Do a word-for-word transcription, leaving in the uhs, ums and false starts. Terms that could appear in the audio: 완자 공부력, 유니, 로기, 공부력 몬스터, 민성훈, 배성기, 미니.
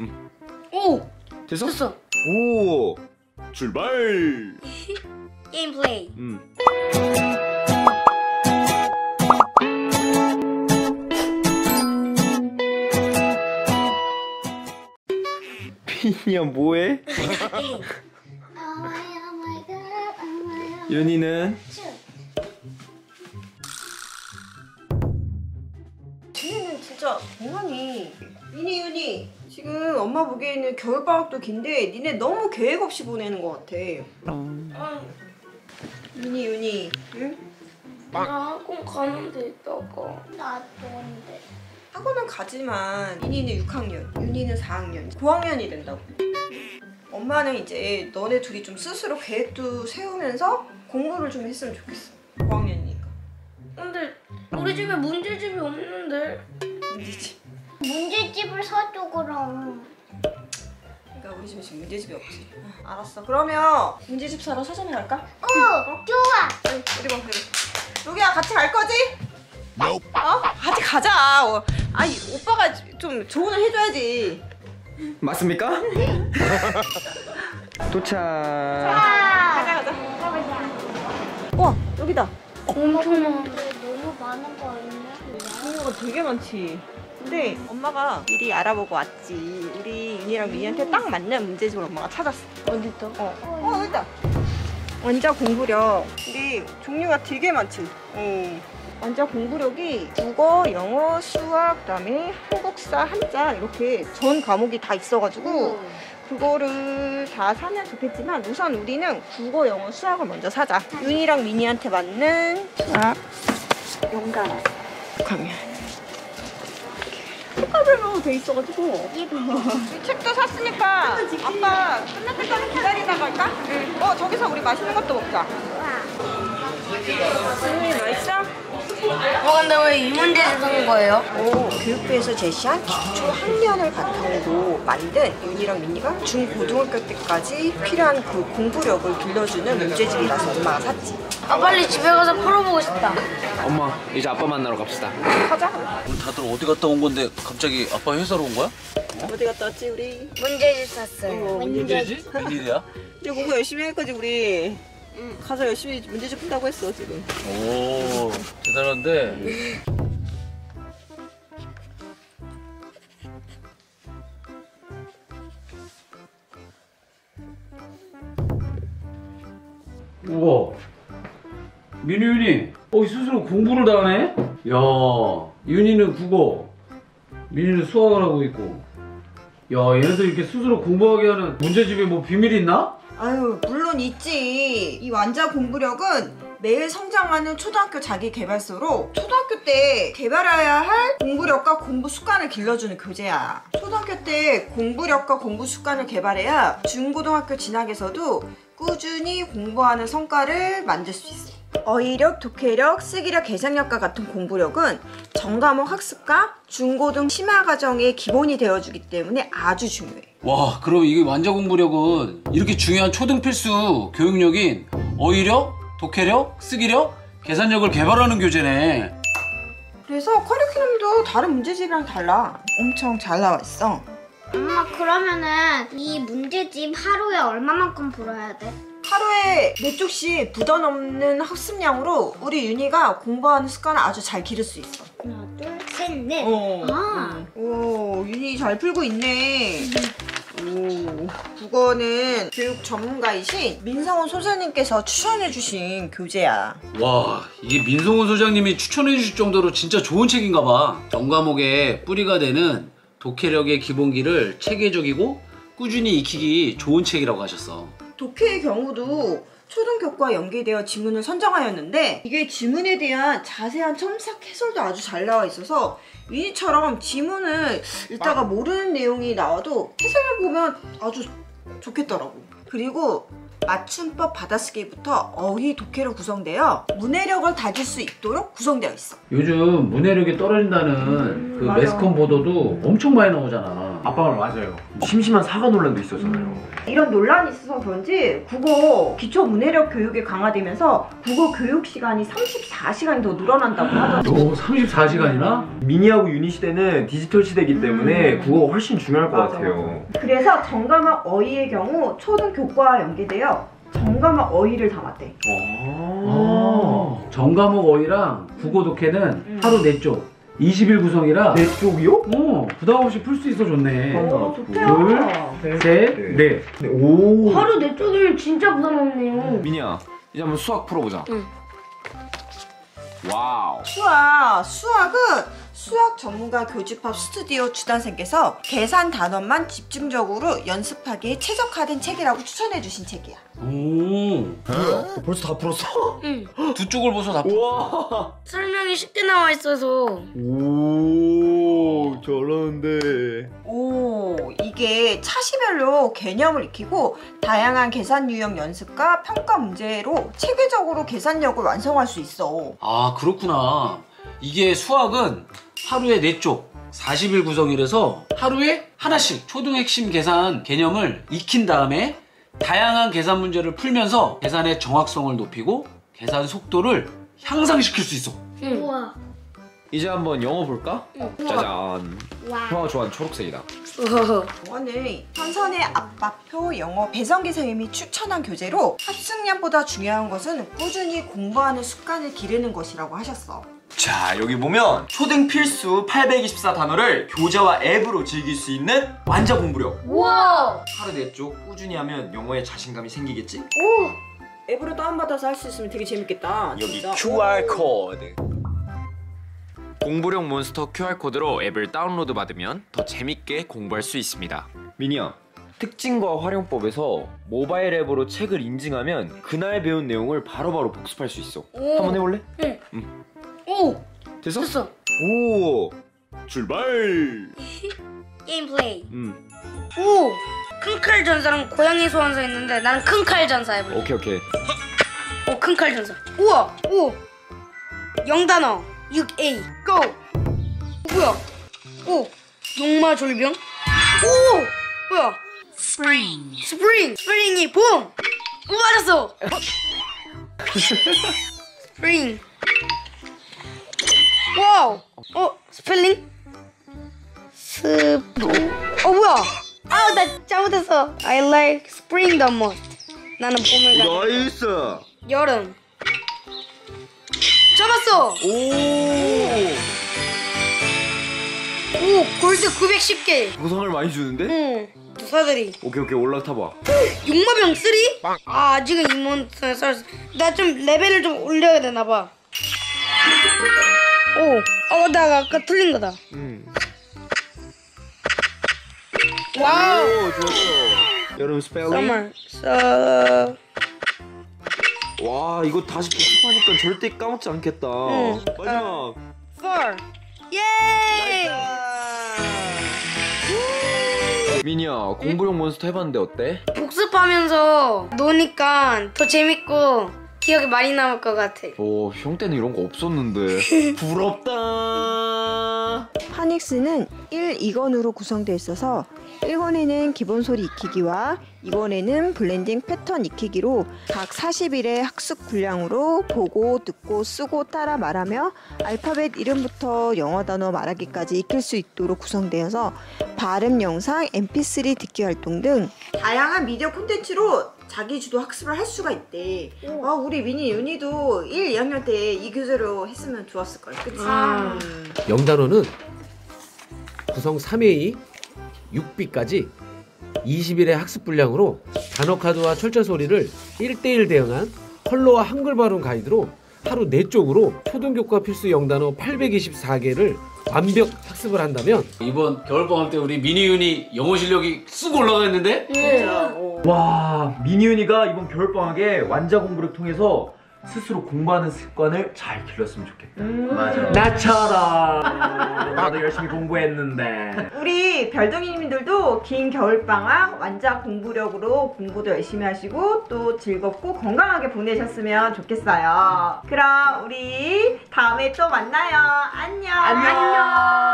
응. 오! 됐어? 됐어. 오! 출발! 게임 플레이. 응. 미니야 뭐해? 유니는 유니는 진짜 당연히 미니 유니 지금 엄마 보기에는 겨울방학도 긴데 니네 너무 계획 없이 보내는 것 같아. 어. 미니 유니 응? 나 학원 가는데 있다가 나도 근데 학원은 가지만 미니는 육 학년, 유니는 사 학년, 구 학년이 된다고. 엄마는 이제 너네 둘이 좀 스스로 계획도 세우면서 공부를 좀 했으면 좋겠어. 구 학년이니까. 근데 우리 집에 문제집이 없는데. 문제집? 문제집을 사줘 그럼. 그러니까 우리 집에 지금 문제집이 없지. 아, 알았어. 그러면 문제집 사러 서점에 갈까? 어! 어? 좋아! 우리 봐, 우리 봐. 로기야 같이 갈 거지? 어? 같이 가자. 어. 아니 오빠가 좀 조언을 해줘야지. 맞습니까? 도착. 가자 가자. 와 여기다. 엄청 많아. 너무 많은 거 아니냐? 종류가 되게 많지. 근데 엄마가 미리 알아보고 왔지. 우리 윤이랑 미니한테 딱 맞는 문제집을 엄마가 찾았어. 어디 있어? 어. 어 여기 있다. 완자 공부력. 근데 종류가 되게 많지. 응. 완자 공부력이 국어, 영어, 수학, 그다음에 한국사, 한자 이렇게 전 과목이 다 있어가지고 그거를 다 사면 좋겠지만 우선 우리는 국어, 영어, 수학을 먼저 사자. 윤이랑 미니한테 맞는 수학, 영단어, 강연. 책가별로 돼 있어가지고 이 책도 샀으니까 아빠 끝날 때까지 기다리다가 할까? 응. 어 저기서 우리 맛있는 것도 먹자. 선생님 맛있어? 어 근데 왜 이 문제를 산 거예요? 오, 교육부에서 제시한 기초 학년을 바탕으로 만든 윤이랑 미니가 중고등학교 때까지 필요한 그 공부력을 길러주는 문제집이라서 엄마가 샀지. 아 빨리 집에 가서 풀어보고 싶다. 엄마 이제 아빠 만나러 갑시다. 가자. 오늘 다들 어디 갔다 온 건데 갑자기 아빠 회사로 온 거야? 어? 어디 갔다 왔지 우리? 문제집 샀어요. 어, 문제집? 웬일이야? 이제 공부 열심히 할 거지 우리. 응, 가서 열심히 문제집 푼다고 했어, 지금. 오, 대단한데? 우와, 미니 윤이, 어, 스스로 공부를 다 하네? 야, 윤이는 국어, 미니는 수학을 하고 있고. 야, 얘네들 이렇게 스스로 공부하게 하는 문제집에 뭐 비밀이 있나? 아유 물론 있지. 이 완자 공부력은 매일 성장하는 초등학교 자기 개발서로 초등학교 때 개발해야 할 공부력과 공부 습관을 길러주는 교재야. 초등학교 때 공부력과 공부 습관을 개발해야 중고등학교 진학에서도 꾸준히 공부하는 성과를 만들 수 있어. 어휘력, 독해력, 쓰기력, 계산력과 같은 공부력은 전과목 학습과 중고등 심화 과정의 기본이 되어주기 때문에 아주 중요해. 와, 그럼 이게 완자 공부력은 이렇게 중요한 초등 필수 교육력인 어휘력, 독해력, 쓰기력, 계산력을 개발하는 교재네. 그래서 커리큘럼도 다른 문제집이랑 달라. 엄청 잘 나와 있어. 엄마, 그러면은 이 문제집 하루에 얼마만큼 풀어야 돼? 하루에 네 쪽씩 부담없는 학습량으로 우리 윤희가 공부하는 습관을 아주 잘 기를 수 있어. 하나, 둘, 셋, 넷. 어. 아. 오, 윤희 잘 풀고 있네. 오, 국어는 교육 전문가이신 민성훈 소장님께서 추천해주신 교재야. 와, 이게 민성훈 소장님이 추천해주실 정도로 진짜 좋은 책인가 봐. 전과목의 뿌리가 되는 독해력의 기본기를 체계적이고 꾸준히 익히기 좋은 책이라고 하셨어. 독해의 경우도 초등교과 연계되어 지문을 선정하였는데 이게 지문에 대한 자세한 첨삭 해설도 아주 잘 나와 있어서 유니처럼 지문을 읽다가 모르는 내용이 나와도 해설을 보면 아주 좋겠더라고. 그리고 맞춤법 받아쓰기부터 어휘 독해로 구성되어 문해력을 다질 수 있도록 구성되어 있어. 요즘 문해력이 떨어진다는 음, 그 맞아. 매스컴 보도도 엄청 많이 나오잖아. 아빠말 맞아요. 심심한 사과 논란도 있었잖아요. 음. 이런 논란이 있어서 그런지 국어 기초 문해력 교육이 강화되면서 국어 교육 시간이 삼십사 시간이 더 늘어난다고 하더라고요. 오, 삼십사 시간이나? 미니하고 유니 시대는 디지털 시대이기 때문에 음. 국어가 훨씬 중요할 것 맞아. 같아요. 그래서 정감화 어휘의 경우 초등 교과와 연계되어 정감화 어휘를 담았대. 아 정감화 어휘랑 국어 독해는 음. 하루 네 쪽 이십 일 구성이라 네 쪽이요? 어 부담 없이 풀 수 있어 좋네. 어, 좋대요. 둘, 셋, 넷. 오 하루 네 쪽을 진짜 부담 없네요. 미니야 이제 한번 수학 풀어보자. 응. 와우. 수학 수학은 수학 전문가 교집합 스튜디오 주단생께서 계산 단원만 집중적으로 연습하기에 최적화된 책이라고 추천해주신 책이야. 오 뭐야? 벌써 다 풀었어? 응. 두 쪽을 벌써 다 풀었어. 설명이 쉽게 나와 있어서. 오 저런데. 오 이게 차시별로 개념을 익히고 다양한 계산 유형 연습과 평가 문제로 체계적으로 계산력을 완성할 수 있어. 아 그렇구나. 이게 수학은 하루에 네 쪽 사십 일 구성이라서 하루에 하나씩 초등 핵심 계산 개념을 익힌 다음에 다양한 계산 문제를 풀면서 계산의 정확성을 높이고 계산 속도를 향상시킬 수 있어. 응. 우와. 이제 한번 영어 볼까? 응. 짜잔. 형아 좋아하는 초록색이다. 오늘 선선의 앞바표 영어 배성기 선생님이 추천한 교재로 학습량보다 중요한 것은 꾸준히 공부하는 습관을 기르는 것이라고 하셨어. 자 여기 보면 초등 필수 팔백이십사 단어를 교재와 앱으로 즐길 수 있는 완자 공부력. 우와 하루 네 쪽 꾸준히 하면 영어에 자신감이 생기겠지? 오 앱으로 다운받아서 할 수 있으면 되게 재밌겠다. 여기 진짜. 큐알 코드 공부력 몬스터 큐알 코드로 앱을 다운로드 받으면 더 재밌게 공부할 수 있습니다. 미니야 특징과 활용법에서 모바일 앱으로 책을 인증하면 그날 배운 내용을 바로바로 바로 복습할 수 있어. 오. 한번 해볼래? 응. 응. 오! 됐어? 됐어! 오! 출발! 게임 플레이! 음. 오! 큰칼 전사랑 고양이 소환사 있는데 나는 큰칼 전사 해볼래. 오케이 오케이. 오 큰칼 전사. 우와! 오! 영단어 육 에이 고! 뭐야? 오! 용마 졸병? 오! 뭐야? 스프링! 스프링! 스프링이 봄! 오 맞았어! 스프링! 와우! 어? 스펠링? 스프... 어 뭐야? 아우 나 잘못했어. I like spring the most. 나는 봄을 가져. 나이스! 여름 잡았어! 오! 오! 골드 구백십 개! 보상을 많이 주는데? 응 부사들이. 오케이 오케이 올라타봐. 용마병 쓰리? 아 아직은 이 몬스터에 썰었어. 나 좀 레벨을 좀 올려야 되나봐. 오, 어, 나 아까 틀린 거다. 응. 와우. 오, 좋았어. 여름 스펠링. 서... 와, 이거 다시 복습하니까 절대 까먹지 않겠다. 응. 마지막. 포. 예. 미니야, 공부력 몬스터 해봤는데 어때? 복습하면서 노니까 더 재밌고. 기억이 많이 남을 것 같아. 오, 형 때는 이런 거 없었는데. 부럽다. 파닉스는 일, 이 권으로 구성되어 있어서 일 권에는 기본 소리 익히기와 이 권에는 블렌딩 패턴 익히기로 각 사십 일의 학습 분량으로 보고, 듣고, 쓰고, 따라 말하며 알파벳 이름부터 영어 단어 말하기까지 익힐 수 있도록 구성되어서 발음 영상, 엠피쓰리 듣기 활동 등 다양한 미디어 콘텐츠로 자기주도 학습을 할 수가 있대. 오. 아 우리 미니 유니도 일, 이 학년 때 이 교재로 했으면 좋았을걸. 그치? 아. 영단어는 구성 삼 에이 육 비까지 이십 일의 학습 분량으로 단어 카드와 철자 소리를 일 대 일 대응한 컬러와 한글 발음 가이드로 하루 네 쪽으로 초등교과 필수 영단어 팔백이십사 개를 완벽 학습을 한다면 이번 겨울방학 때 우리 미니 유니 영어 실력이 쑥 올라갔는데? 예. 와 미니 유니가 이번 겨울방학에 완자 공부를 통해서 스스로 공부하는 습관을 잘 길렀으면 좋겠다. 음 맞아. 나처럼 나도 열심히 공부했는데. 우리 별둥이님들도 긴 겨울방학 완자 공부력으로 공부도 열심히 하시고 또 즐겁고 건강하게 보내셨으면 좋겠어요. 그럼 우리 다음에 또 만나요. 안녕. 안녕. 안녕.